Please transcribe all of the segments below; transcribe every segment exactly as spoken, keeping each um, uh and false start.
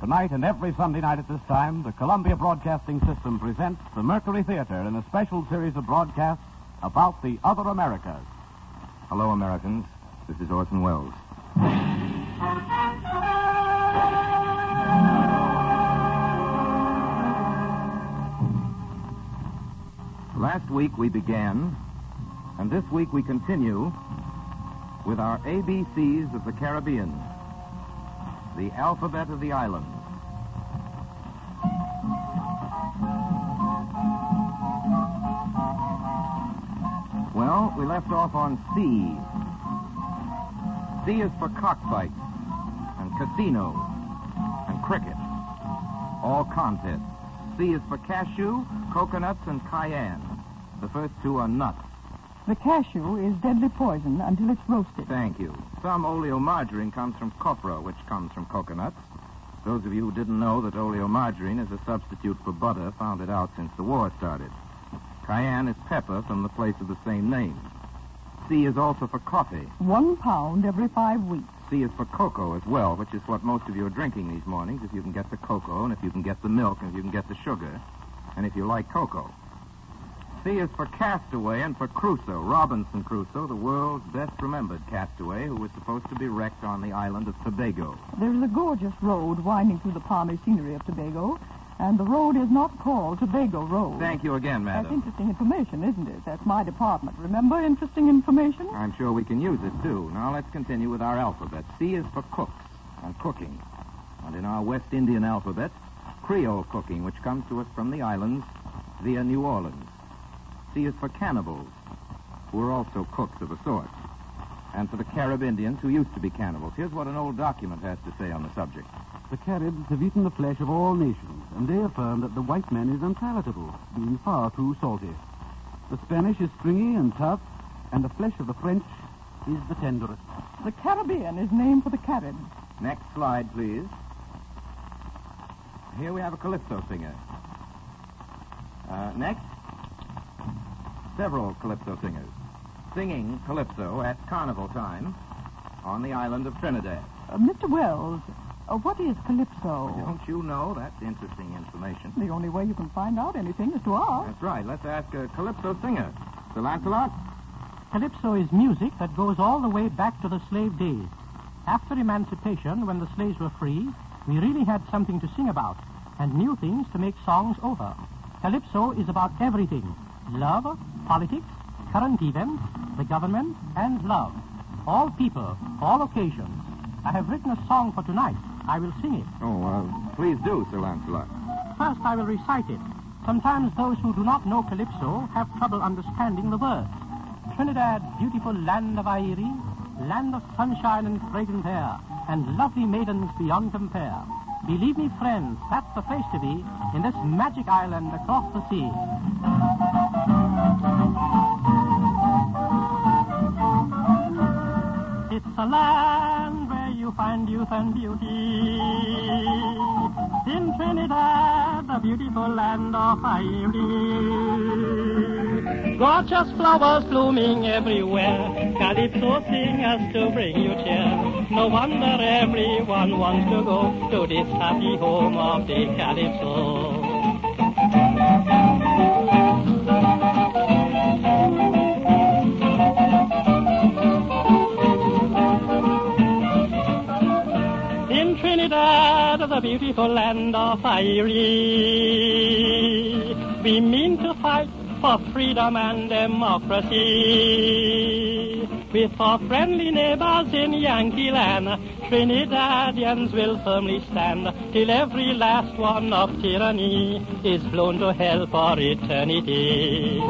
Tonight and every Sunday night at this time, the Columbia Broadcasting System presents the Mercury Theater in a special series of broadcasts about the other Americas. Hello, Americans. This is Orson Welles. Last week we began, and this week we continue with our A B Cs of the Caribbean, the alphabet of the islands. Well, we left off on C. C is for cockfights and casinos and cricket, all contests. C is for cashew, coconuts, and cayenne. The first two are nuts. The cashew is deadly poison until it's roasted. Thank you. Some oleomargarine comes from copra, which comes from coconuts. Those of you who didn't know that oleomargarine is a substitute for butter, found it out since the war started. Cayenne is pepper from the place of the same name. C is also for coffee. One pound every five weeks. C is for cocoa as well, which is what most of you are drinking these mornings, if you can get the cocoa, and if you can get the milk, and if you can get the sugar, and if you like cocoa. C is for Castaway and for Crusoe, Robinson Crusoe, the world's best-remembered castaway who was supposed to be wrecked on the island of Tobago. There is a gorgeous road winding through the palmy scenery of Tobago, and the road is not called Tobago Road. Thank you again, madam. That's interesting information, isn't it? That's my department. Remember, interesting information? I'm sure we can use it, too. Now let's continue with our alphabet. C is for cooks and cooking. And in our West Indian alphabet, Creole cooking, which comes to us from the islands via New Orleans. C is for cannibals, who are also cooks of a sort, and for the Carib Indians who used to be cannibals. Here's what an old document has to say on the subject. The Caribs have eaten the flesh of all nations, and they affirm that the white man is unpalatable, being far too salty. The Spanish is stringy and tough, and the flesh of the French is the tenderest. The Caribbean is named for the Caribs. Next slide, please. Here we have a calypso singer. Uh, next. Several calypso singers singing calypso at carnival time on the island of Trinidad. Uh, Mister Wells, uh, what is calypso? Don't you know? That's interesting information. The only way you can find out anything is to ask. That's right. Let's ask a calypso singer. Sir Lancelot? Calypso is music that goes all the way back to the slave days. After emancipation, when the slaves were free, we really had something to sing about and new things to make songs over. Calypso is about everything. Love, politics, current events, the government, and love. All people, all occasions. I have written a song for tonight. I will sing it. Oh, uh, please do, Sir Lancelot. First, I will recite it. Sometimes those who do not know Calypso have trouble understanding the words. Trinidad, beautiful land of Irie, land of sunshine and fragrant air, and lovely maidens beyond compare. Believe me, friends, that's the place to be in this magic island across the sea. It's a land where you find youth and beauty. In Trinidad, the beautiful land of Irie. Gorgeous flowers blooming everywhere. Calypso singers to bring you cheer. No wonder everyone wants to go to this happy home of the Calypso. In Trinidad, the beautiful land of Irie, we mean to fight for freedom and democracy. With our friendly neighbors in Yankee land, Trinidadians will firmly stand till every last one of tyranny is blown to hell for eternity.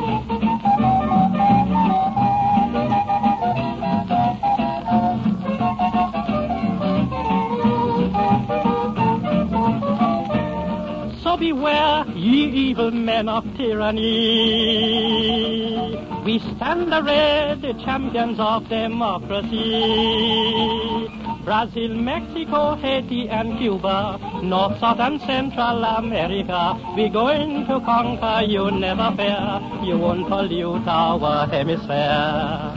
So beware, ye evil men of tyranny. We stand arrayed, the champions of democracy. Brazil, Mexico, Haiti, and Cuba, North, South, and Central America. We're going to conquer, you never fear. You won't pollute our hemisphere.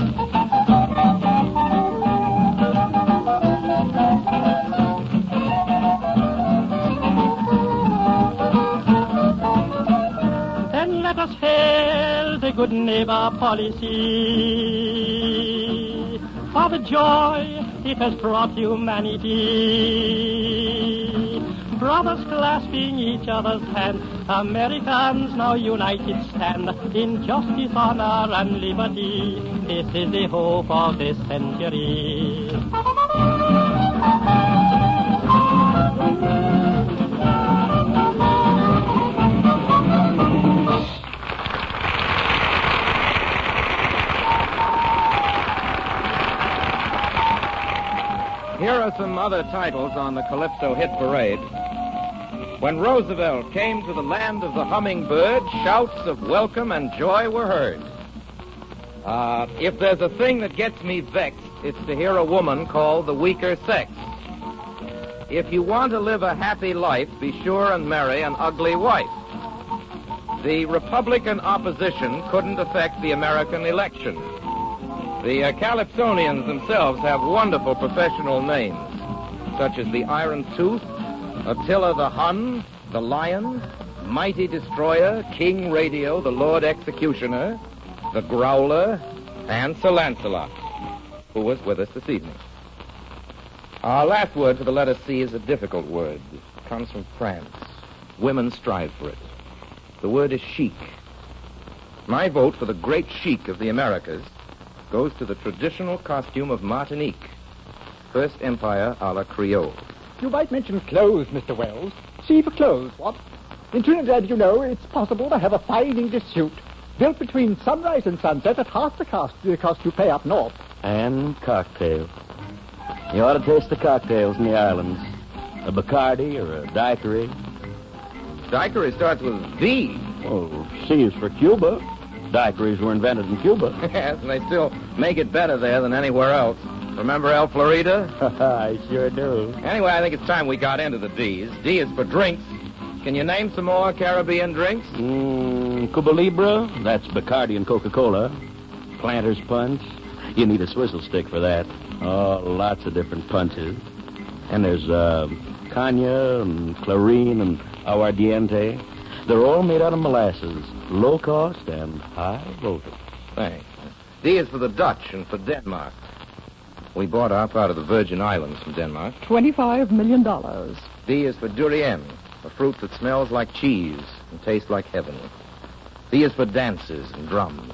good neighbor policy. For the joy it has brought humanity. Brothers clasping each other's hand, Americans now united stand in justice, honor, and liberty. This is the hope of this century. Here are some other titles on the Calypso hit parade. When Roosevelt came to the land of the hummingbird, shouts of welcome and joy were heard. Uh, if there's a thing that gets me vexed, it's to hear a woman call the weaker sex. If you want to live a happy life, be sure and marry an ugly wife. The Republican opposition couldn't affect the American election. The uh, Calypsonians themselves have wonderful professional names, such as the Iron Tooth, Attila the Hun, the Lion, Mighty Destroyer, King Radio, the Lord Executioner, the Growler, and Sir Lancelot, who was with us this evening. Our last word for the letter C is a difficult word. It comes from France. Women strive for it. The word is chic. My vote for the great chic of the Americas goes to the traditional costume of Martinique, First Empire a la Creole. You might mention clothes, Mister Wells. See for clothes, what? In Trinidad, you know, it's possible to have a fine English suit built between sunrise and sunset at half the cost, the cost you pay up north. And cocktails. You ought to taste the cocktails in the islands. A Bacardi or a Daiquiri. Daiquiri starts with D. Oh, C is for Cuba. Daiquiris were invented in Cuba. Yes, and they still make it better there than anywhere else. Remember El Floridita? I sure do. Anyway, I think it's time we got into the D's. D is for drinks. Can you name some more Caribbean drinks? Mm, Cuba Libre. That's Bacardi and Coca-Cola. Planter's punch. You need a swizzle stick for that. Oh, lots of different punches. And there's uh, Cognac and Clarine and Aguardiente. They're all made out of molasses. Low cost and high voltage. Thanks. D is for the Dutch and for Denmark. We bought our part of the Virgin Islands from Denmark. twenty-five million dollars. D is for durian, a fruit that smells like cheese and tastes like heaven. D is for dances and drums.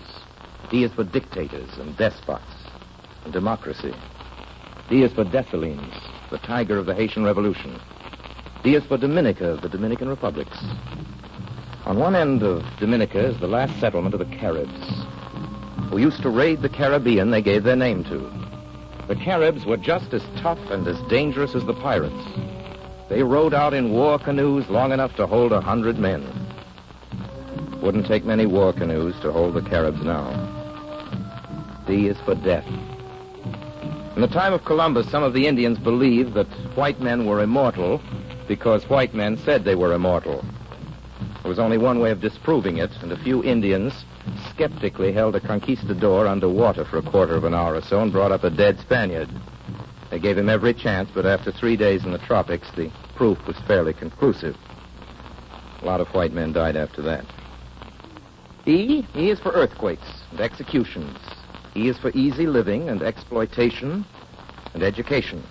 D is for dictators and despots and democracy. D is for Dessalines, the tiger of the Haitian Revolution. D is for Dominica, the Dominican Republics. On one end of Dominica is the last settlement of the Caribs, who used to raid the Caribbean they gave their name to. The Caribs were just as tough and as dangerous as the pirates. They rowed out in war canoes long enough to hold a hundred men. Wouldn't take many war canoes to hold the Caribs now. D is for death. In the time of Columbus, some of the Indians believed that white men were immortal because white men said they were immortal. There was only one way of disproving it, and a few Indians skeptically held a conquistador under water for a quarter of an hour or so and brought up a dead Spaniard. They gave him every chance, but after three days in the tropics, the proof was fairly conclusive. A lot of white men died after that. E, E is for earthquakes and executions. E is for easy living and exploitation and education.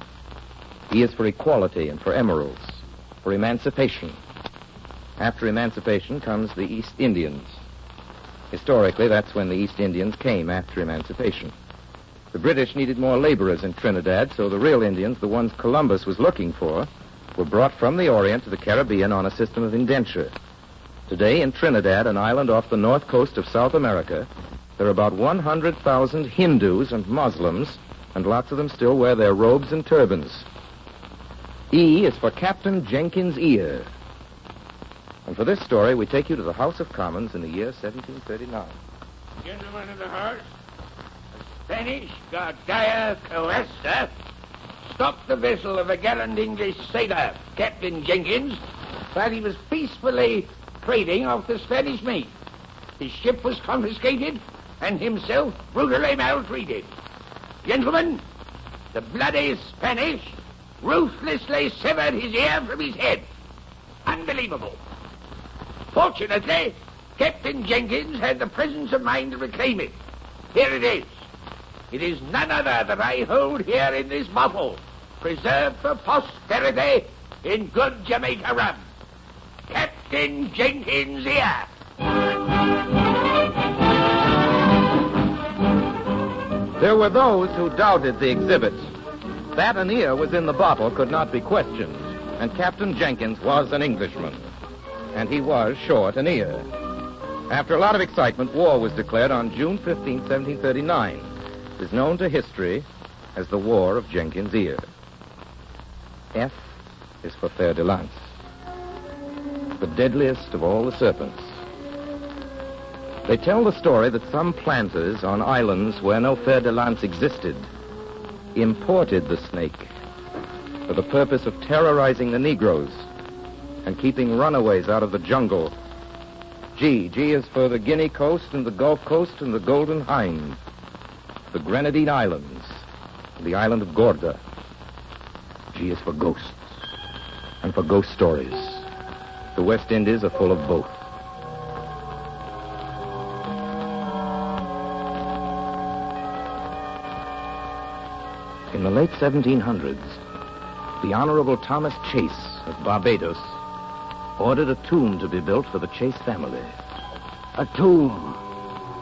E is for equality and for emeralds, for emancipation. After emancipation comes the East Indians. Historically, that's when the East Indians came after emancipation. The British needed more laborers in Trinidad, so the real Indians, the ones Columbus was looking for, were brought from the Orient to the Caribbean on a system of indenture. Today, in Trinidad, an island off the north coast of South America, there are about one hundred thousand Hindus and Muslims, and lots of them still wear their robes and turbans. E is for Captain Jenkins' ear. And for this story, we take you to the House of Commons in the year seventeen thirty-nine. Gentlemen of the House, the Spanish Guardia Coesta stopped the vessel of a gallant English sailor, Captain Jenkins, while he was peacefully trading off the Spanish Main. His ship was confiscated and himself brutally maltreated. Gentlemen, the bloody Spanish ruthlessly severed his ear from his head. Unbelievable. Fortunately, Captain Jenkins had the presence of mind to reclaim it. Here it is. It is none other than I hold here in this bottle, preserved for posterity in good Jamaica rum. Captain Jenkins here. There were those who doubted the exhibits. That an ear was in the bottle could not be questioned, and Captain Jenkins was an Englishman, and he was short an ear. After a lot of excitement, war was declared on June fifteenth, seventeen thirty-nine. It is known to history as the War of Jenkins' Ear. F is for fer de lance, the deadliest of all the serpents. They tell the story that some planters on islands where no fer de lance existed imported the snake for the purpose of terrorizing the Negroes and keeping runaways out of the jungle. G. G is for the Guinea Coast and the Gulf Coast and the Golden Hind, the Grenadine Islands, and the island of Gorda. G is for ghosts and for ghost stories. The West Indies are full of both. In the late seventeen hundreds, the Honorable Thomas Chase of Barbados ordered a tomb to be built for the Chase family. A tomb,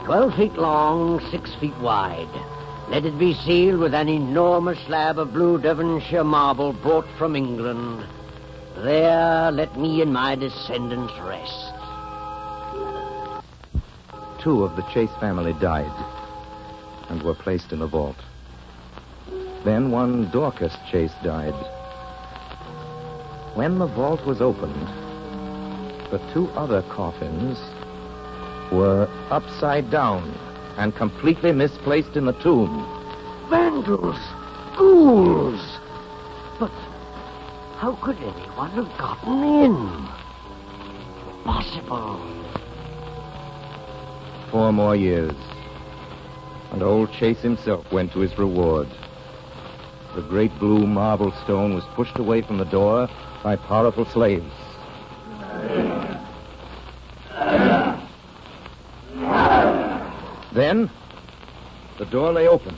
twelve feet long, six feet wide. Let it be sealed with an enormous slab of blue Devonshire marble brought from England. There, let me and my descendants rest. Two of the Chase family died and were placed in a vault. Then one Dorcas Chase died. When the vault was opened, the two other coffins were upside down and completely misplaced in the tomb. Vandals! Ghouls! But how could anyone have gotten in? Impossible. Four more years, and old Chase himself went to his reward. The great blue marble stone was pushed away from the door by powerful slaves. Then, the door lay open,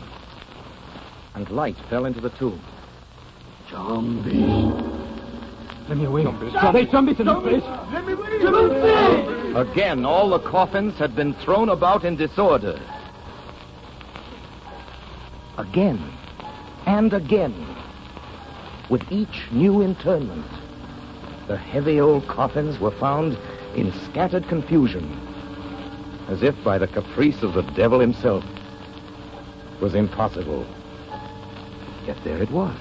and light fell into the tomb. Zombies. Let me away. Zombies. Are there zombies in this place? Let me away. Zombies! Again, all the coffins had been thrown about in disorder. Again. And again, with each new interment, the heavy old coffins were found in scattered confusion, as if by the caprice of the devil himself. It was impossible. Yet there it was.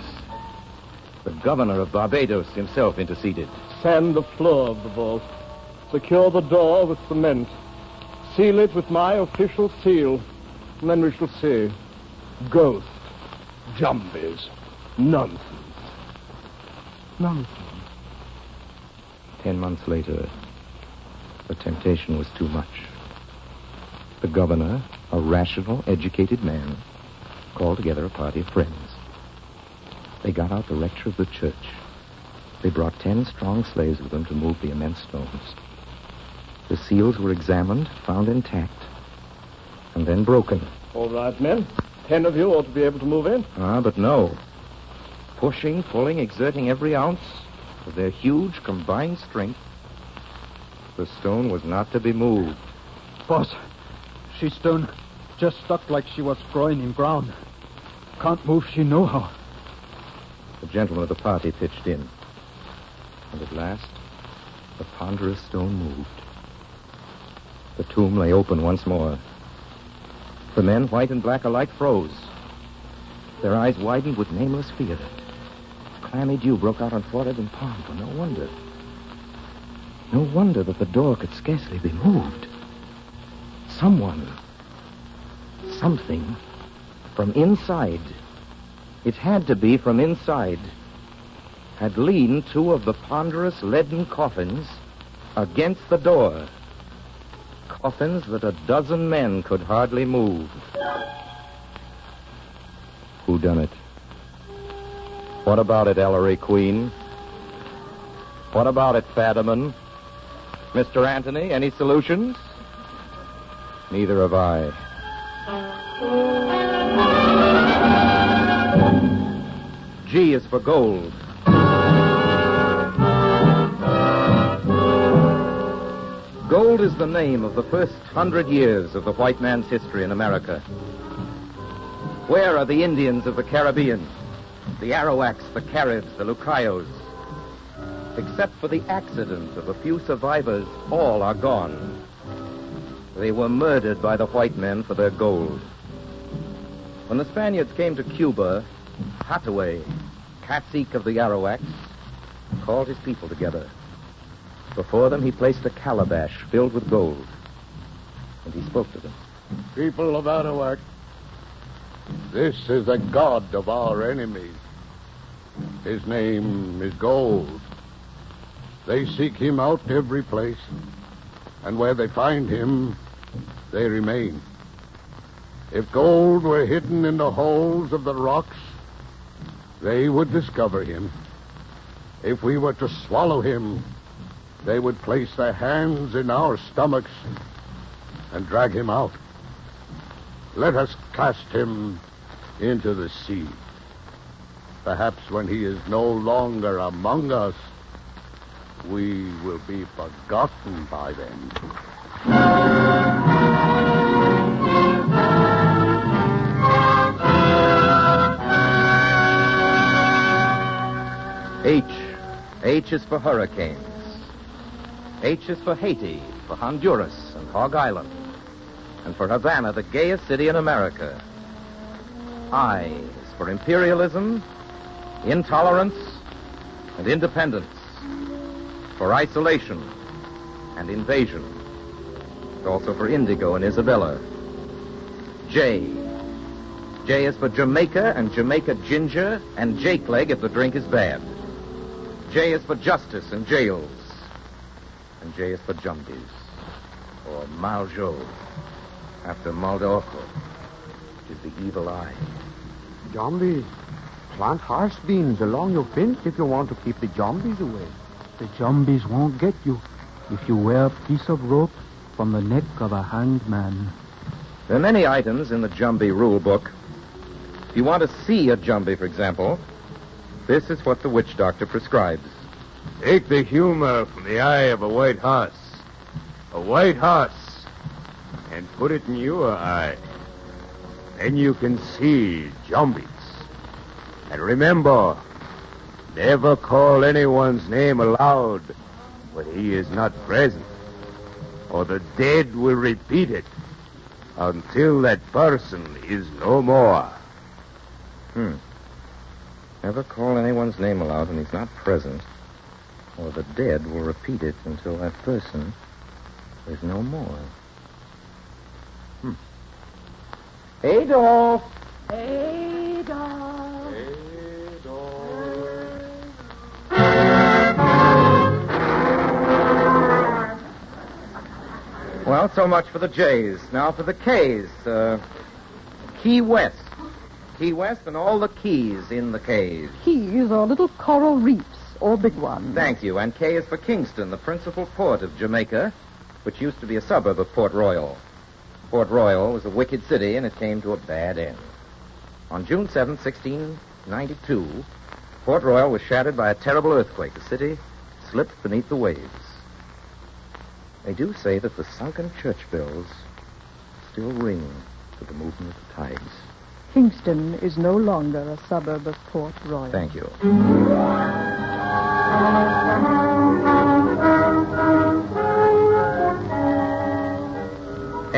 The governor of Barbados himself interceded. Sand the floor of the vault. Secure the door with cement. Seal it with my official seal. And then we shall see. Ghosts. Jumbies. Nonsense. Nonsense. Ten months later, the temptation was too much. The governor, a rational, educated man, called together a party of friends. They got out the rector of the church. They brought ten strong slaves with them to move the immense stones. The seals were examined, found intact, and then broken. All right, men. Ten of you ought to be able to move in. Ah, but no. Pushing, pulling, exerting every ounce of their huge combined strength, the stone was not to be moved. Boss, she stone just stuck like she was groin in ground. Can't move she no how. The gentlemen of the party pitched in. And at last, the ponderous stone moved. The tomb lay open once more. The men, white and black alike, froze. Their eyes widened with nameless fear. Clammy dew broke out on forehead and palm, for no wonder. No wonder that the door could scarcely be moved. Someone, something, from inside, it had to be from inside, had leaned two of the ponderous leaden coffins against the door. Coffins that a dozen men could hardly move. Who done it? What about it, Ellery Queen? What about it, Fadiman? Mister Anthony, any solutions? Neither have I. G is for gold. Gold is the name of the first hundred years of the white man's history in America. Where are the Indians of the Caribbean? The Arawaks, the Caribs, the Lucayos? Except for the accident of a few survivors, all are gone. They were murdered by the white men for their gold. When the Spaniards came to Cuba, Hataway, cacique of the Arawaks, called his people together. Before them, he placed a calabash filled with gold, and he spoke to them. People of Arawak, this is the god of our enemies. His name is Gold. They seek him out every place, and where they find him, they remain. If gold were hidden in the holes of the rocks, they would discover him. If we were to swallow him, they would place their hands in our stomachs and drag him out. Let us cast him into the sea. Perhaps when he is no longer among us, we will be forgotten by them. H. H is for hurricanes. H is for Haiti, for Honduras and Hog Island, and for Havana, the gayest city in America. I is for imperialism, intolerance, and independence, for isolation and invasion, and also for Indigo and Isabella. J. J is for Jamaica and Jamaica ginger and Jake leg if the drink is bad. J is for justice and jails. And J is for Jumbies, or Maljo, after Maldorco, which is the evil eye. Zombies, plant horse beans along your fence if you want to keep the zombies away. The zombies won't get you if you wear a piece of rope from the neck of a hanged man. There are many items in the Jumbie rule book. If you want to see a Jumbie, for example, this is what the witch doctor prescribes. Take the humor from the eye of a white horse. A white horse. And put it in your eye. Then you can see zombies. And remember, never call anyone's name aloud when he is not present. Or the dead will repeat it until that person is no more. Hmm. Never call anyone's name aloud when he's not present. Or the dead will repeat it until that person is no more. Hmm. Adolf! Adolf! Adolf! Well, so much for the J's. Now for the K's. Uh, Key West. Key West and all the keys in the K's. Keys are little coral reefs. Or big one. Thank you. And K is for Kingston, the principal port of Jamaica, which used to be a suburb of Port Royal. Port Royal was a wicked city, and it came to a bad end. On June seventh, sixteen ninety-two, Port Royal was shattered by a terrible earthquake. The city slipped beneath the waves. They do say that the sunken church bells still ring to the movement of the tides. Kingston is no longer a suburb of Port Royal. Thank you.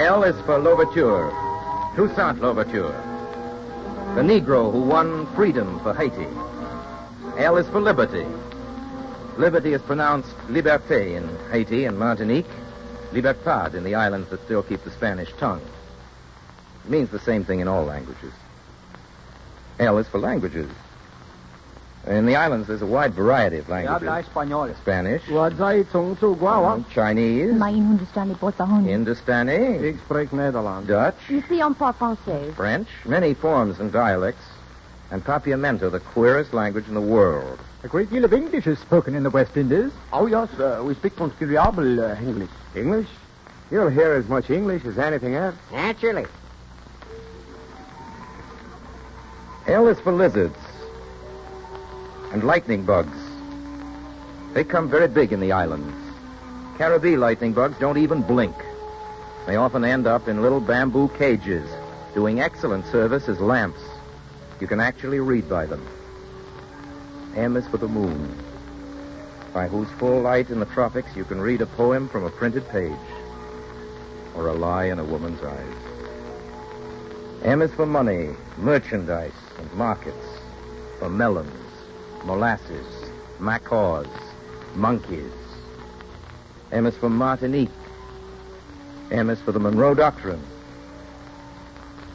L is for Louverture, Toussaint Louverture, the Negro who won freedom for Haiti. L is for liberty. Liberty is pronounced liberté in Haiti and Martinique, libertad in the islands that still keep the Spanish tongue. It means the same thing in all languages. L is for languages. In the islands, there's a wide variety of languages. Spanish. Chinese. Hindustani. Dutch. French. Many forms and dialects. And Papiamento, the queerest language in the world. A great deal of English is spoken in the West Indies. Oh, yes, uh, we speak considerable uh, English. English? You'll hear as much English as anything else. Naturally. L is for lizards and lightning bugs. They come very big in the islands. Caribbean lightning bugs don't even blink. They often end up in little bamboo cages, doing excellent service as lamps. You can actually read by them. M is for the moon, by whose full light in the tropics you can read a poem from a printed page, or a lie in a woman's eyes. M is for money, merchandise, and markets, for melons, molasses, macaws, monkeys. M is for Martinique. M is for the Monroe Doctrine.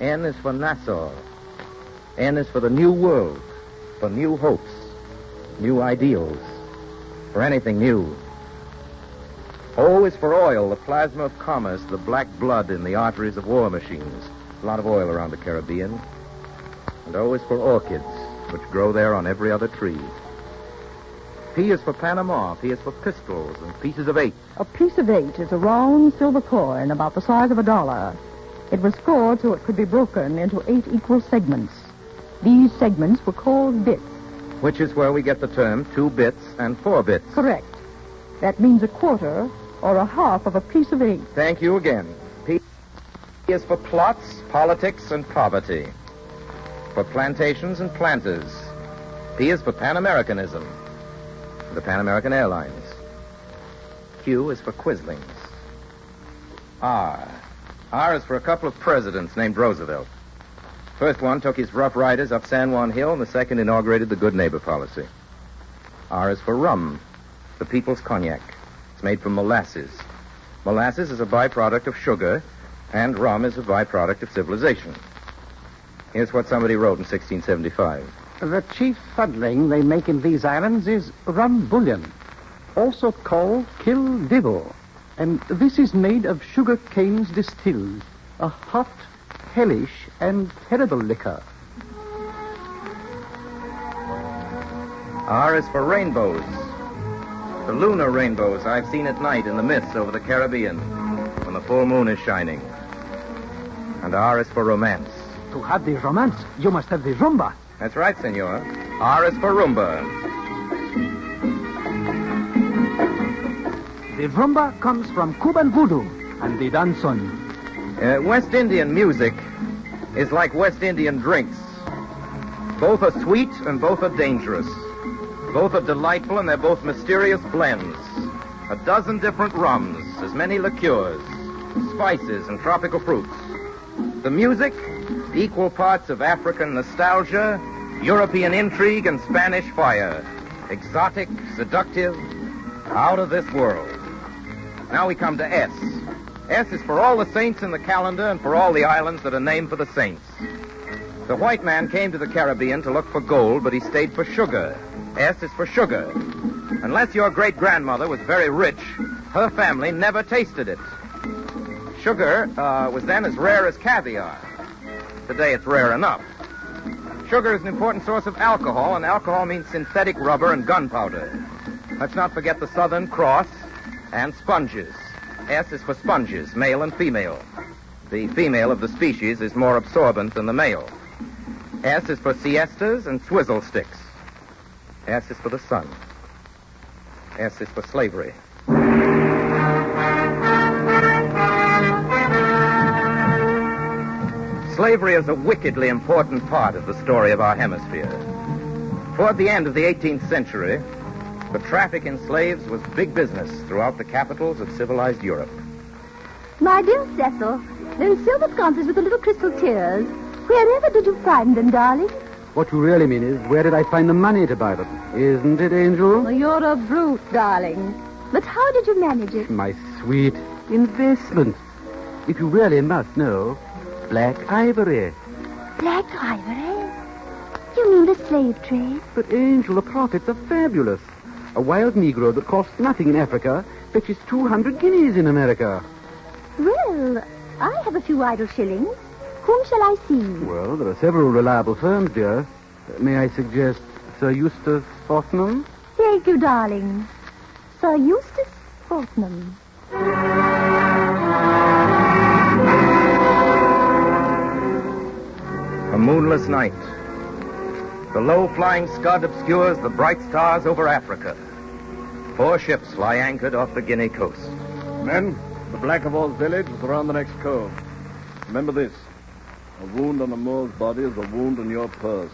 N is for Nassau. N is for the New World, for new hopes, new ideals, for anything new. O is for oil, the plasma of commerce, the black blood in the arteries of war machines. A lot of oil around the Caribbean. And O is for orchids, which grow there on every other tree. P is for Panama. P is for pistols and pieces of eight. A piece of eight is a round silver coin about the size of a dollar. It was scored so it could be broken into eight equal segments. These segments were called bits. Which is where we get the term two bits and four bits. Correct. That means a quarter or a half of a piece of eight. Thank you again. P is for plots, politics, and poverty. For plantations and planters. P is for Pan-Americanism. The Pan-American Airlines. Q is for Quislings. R. R is for a couple of presidents named Roosevelt. First one took his Rough Riders up San Juan Hill, and the second inaugurated the Good Neighbor policy. R is for rum, the people's cognac. It's made from molasses. Molasses is a byproduct of sugar, and rum is a byproduct of civilization. Here's what somebody wrote in sixteen seventy-five. The chief fuddling they make in these islands is rum bullion, also called kill devil. And this is made of sugar canes distilled, a hot, hellish, and terrible liquor. R is for rainbows. The lunar rainbows I've seen at night in the mists over the Caribbean when the full moon is shining. And R is for romance. To have the romance, you must have the rumba. That's right, senor. R is for rumba. The rumba comes from Cuban voodoo and the danzon. Uh, West Indian music is like West Indian drinks. Both are sweet and both are dangerous. Both are delightful and they're both mysterious blends. A dozen different rums, as many liqueurs, spices, and tropical fruits. The music, equal parts of African nostalgia, European intrigue, and Spanish fire. Exotic, seductive, out of this world. Now we come to S. S is for all the saints in the calendar and for all the islands that are named for the saints. The white man came to the Caribbean to look for gold, but he stayed for sugar. S is for sugar. Unless your great-grandmother was very rich, her family never tasted it. Sugar uh, was then as rare as caviar. Today it's rare enough. Sugar is an important source of alcohol, and alcohol means synthetic rubber and gunpowder. Let's not forget the Southern Cross and sponges. S is for sponges, male and female. The female of the species is more absorbent than the male. S is for siestas and swizzle sticks. S is for the sun. S is for slavery. Slavery is a wickedly important part of the story of our hemisphere. Toward the end of the eighteenth century, the traffic in slaves was big business throughout the capitals of civilized Europe. My dear Cecil, those silver sconces with the little crystal tears, wherever did you find them, darling? What you really mean is, where did I find the money to buy them? Isn't it, Angel? Well, you're a brute, darling. But how did you manage it? My sweet investment. If you really must know... Black ivory. Black ivory? You mean the slave trade? But, Angel, the profits are fabulous. A wild Negro that costs nothing in Africa fetches two hundred guineas in America. Well, I have a few idle shillings. Whom shall I see? Well, there are several reliable firms, dear. May I suggest Sir Eustace Fortnum? Thank you, darling. Sir Eustace Fortnum. moonless night. The low-flying scud obscures the bright stars over Africa. Four ships lie anchored off the Guinea Coast. Men, the Black of Oz village is around the next cove. Remember this. A wound on a Moor's body is a wound in your purse.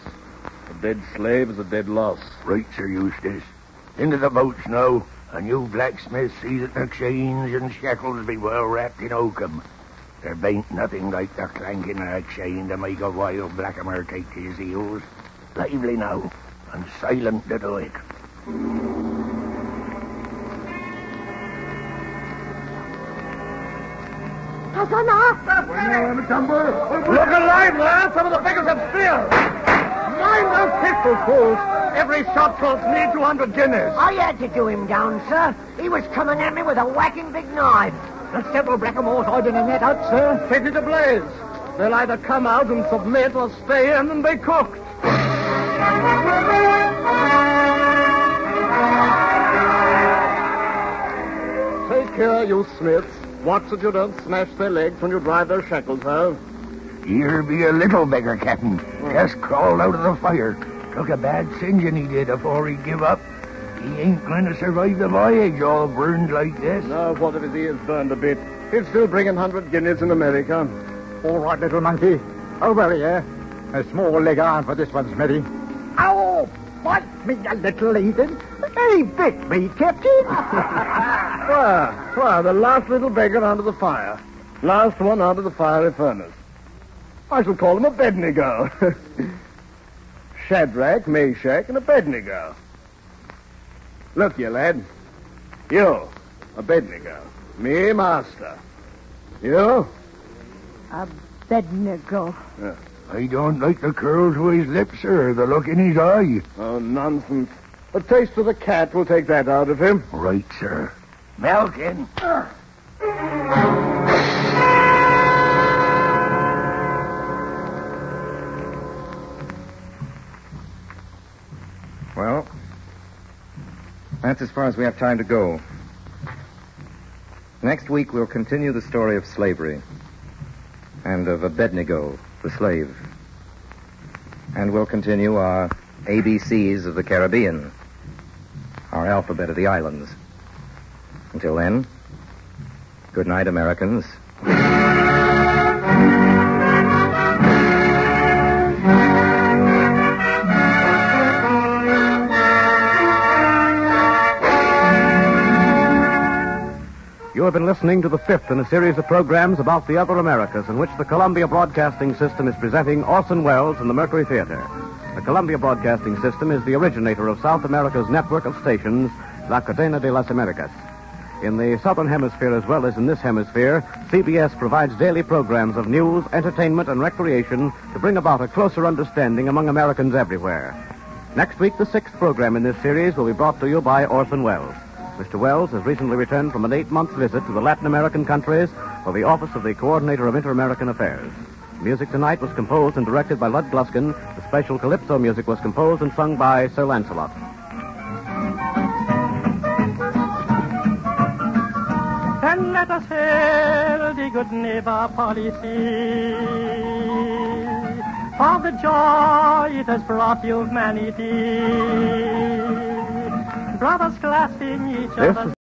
A dead slave is a dead loss. Right, Sir Eustace. Into the boats now, and you blacksmiths see that the chains and shackles be well wrapped in oakum. There bain't nothing like the clanking of a chain to make a wild blackamoor take to his heels. Lively now, and silent to do it. Look alive, lad! Some of the beggars have spears! Mind those pistols, fools! Every shot costs me two hundred guineas. I had to do him down, sir. He was coming at me with a whacking big knife. There's several blackamoors hiding in that hut, sir. Set it ablaze. They'll either come out and submit or stay in and be cooked. Take care, you Smiths. Watch that you don't smash their legs when you drive their shackles home. Here be a little beggar, Captain. Mm. Just crawled out of the fire. Took a bad singeing he did afore he give up. He ain't going to survive the voyage all burned like this. No, what if his ears burned a bit? He'd still bring a hundred guineas in America. All right, little monkey. Over here. A small leg iron for this one, Smitty. Oh, bite me, you little heathen. He bit me, Captain. well, well, the last little beggar under the fire. Last one out of the fiery furnace. I shall call him Abednego. Shadrach, Meshach, and Abednego. Look, you lad. You, Abednego. Me, master. You? Abednego. Yeah. I don't like the curl to his lips, sir, the look in his eye. Oh, nonsense. A taste of the cat will take that out of him. Right, sir. Malkin. Uh. Well, that's as far as we have time to go. Next week, we'll continue the story of slavery and of Abednego, the slave. And we'll continue our A B Cs of the Caribbean, our alphabet of the islands. Until then, good night, Americans. You have been listening to the fifth in a series of programs about the other Americas in which the Columbia Broadcasting System is presenting Orson Welles and the Mercury Theater. The Columbia Broadcasting System is the originator of South America's network of stations, La Cadena de las Americas. In the Southern Hemisphere as well as in this hemisphere, C B S provides daily programs of news, entertainment, and recreation to bring about a closer understanding among Americans everywhere. Next week, the sixth program in this series will be brought to you by Orson Welles. Mister Welles has recently returned from an eight-month visit to the Latin American countries for the Office of the Coordinator of Inter-American Affairs. Music tonight was composed and directed by Lud Gluskin. The special Calypso music was composed and sung by Sir Lancelot. And let us hail the good neighbor policy, for the joy it has brought humanity. Brothers clasping each other.